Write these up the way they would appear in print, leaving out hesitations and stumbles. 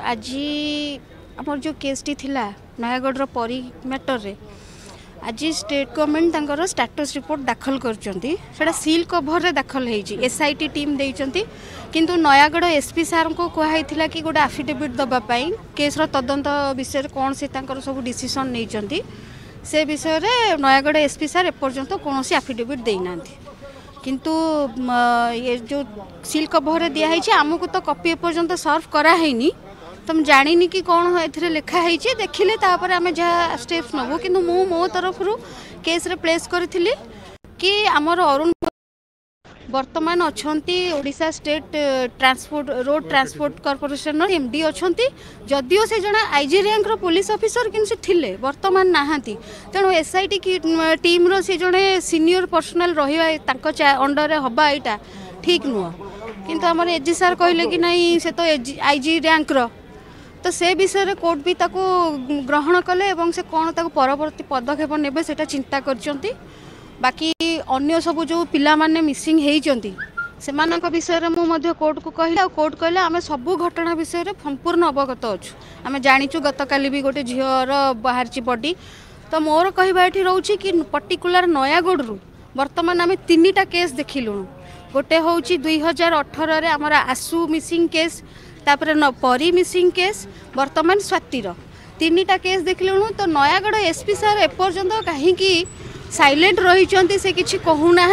आज आम जो केसटी थिला नयागढ़ परी मैटर रे आज स्टेट गवर्नमेंट तंकर स्टेटस रिपोर्ट दाखल करा सील कभर में दाखल एसआईटी टीम देती किंतु नयागढ़ एसपी सार को कहला कि गोटे आफिडेविट दवापाई केस्र तदंत विषय कौन से सब डिसीजन नहीं से विषय में नयागढ़ एसपी सार एपर्यंत कौन आफिडेविट देना किंतु ये जो सील कभर दिखाई आमको तो कॉपी एपर्यंत सर्व कराइनि तुम जानी कि कौन ए लिखाही देखिले तापर आम जहाँ स्टेप्स नबू कि मो तरफ केस रे प्लेस करी कि आमर अरुण बर्तमान अच्छा Odisha state transport road transport corporation MD अच्छा जदिव से जन आईजी रैंक पुलिस ऑफिसर किसी थे बर्तमान ना तेणु एसआईटी की टीम रो से जड़े सीनियर पर्सनल रहा अंडर हवा यहाँ ठीक नुह किंतु आम एजी सार कहले कि नहीं से तो आईजी रैंक तो से विषय में कोर्ट भी ताको ग्रहण कले एवं से कौन ताको परवर्ती पदक्षेप नेबे सेटा चिंता करचंती बाकी अन्य सब जो पिला माने मिसिंग हेइचंती सेमानक विषय में मु मध्य कोर्ट को कहले आ कोर्ट कहले आमे सबु घटना विषय में संपूर्ण अवगत अछि आमे जानिचु गतकाली भी गोटे झियर बाहरची बॉडी तो मोर कहबा एठी रहउची कि पर्टिकुलर नयागढ़ रु वर्तमान आमे तीनटा केस देखिलु गोटे होउची 2018 रे हमर आसु मिसिंग केस तापर परी मिसिंग केस बर्तमान स्वातिर तीन टा केस देख लुणु तो नयागढ़ एसपी सार एपर्यंत कहीं साइलेंट रही से किसी कहूना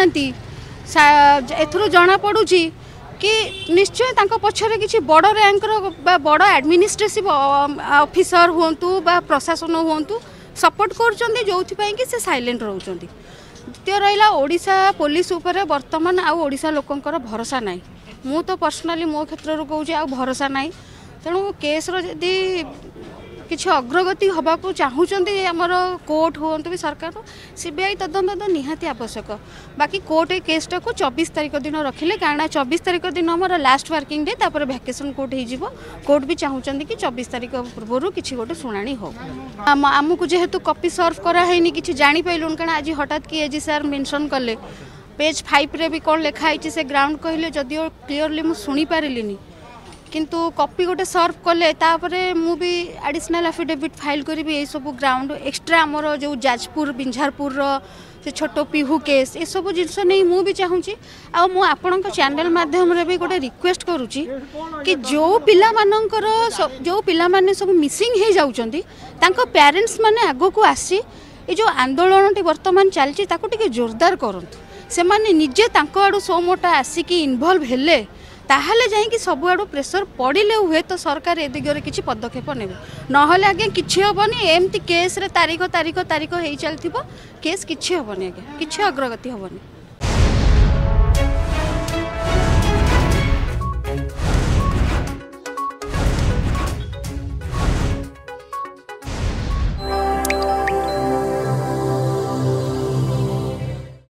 एथरू जना पड़ू कि निश्चय तांको पछरे किसी बड़ रैंकर बड़ एडमिनिस्ट्रेटिव ऑफिसर होंतु बा प्रशासन होंतु सपोर्ट करुँच जो कि से साइलेंट रोच द्वितीय रहा ओडिशा पुलिस उपर बर्तमान आउ ओडिशा लोकंकर भरोसा नाई मु तो पर्सनाली मो क्षेत्र कहे आ भरोसा नाई तेणु केस्र जदि किसी अग्रगति होबाकू चाहूँगी आमर कोर्ट हूँ भी सरकार सीबीआई तदंत तो निहाती आवश्यक बाकी कोर्ट केसटा को 24 तारिख दिन रखिले कहना 24 तारिख दिन आमर लास्ट वर्किंग डे तापर वैकेशन कोर्ट हो कोर्ट भी चाहूँगी कि 24 तारिख पूर्व किसी गोटे शुणाणी हो आमको जेहेतु कॉपी सर्व कराइनि किसी जापलुन क्या आज हठात कि एजी सार मेनसन कले पेज 5 रे भी कौन लिखाई से ग्राउंड कहले जदिव क्लीयरली मुझे शुणिपारिनी किंतु कॉपी गोटे सर्व कले मुझे एडिशनल एफिडेविट फाइल करी ये सब ग्राउंड एक्सट्रा आमर जो जाजपुर बिंझारपुर से छोटो पिहू केस ये सब जिनस नहीं मुझे चाहूँगी आपण चैनल माध्यम रे भी गोटे रिक्वेस्ट करुँची कि जो पिला माने सब मिसिंग हो जाउछंती तांको पेरेंट्स माने आगो को आसी ये जो आंदोलन वर्तमान चलती ताको टिके जोरदार करंतु से माने निजे तांको आडू सो मोटा आसिक इनवल्व हेले ताहले जाइए सब आड़ू प्रेसर पड़े हुए तो सरकार ए दिगरे किसी पदक्षेप ने ना आज्ञा किसी हेनी एमती केस रे तारीख तारीख तारीख हो चल केस किसी हेनी आज्ञा किसी अग्रगति हेनी।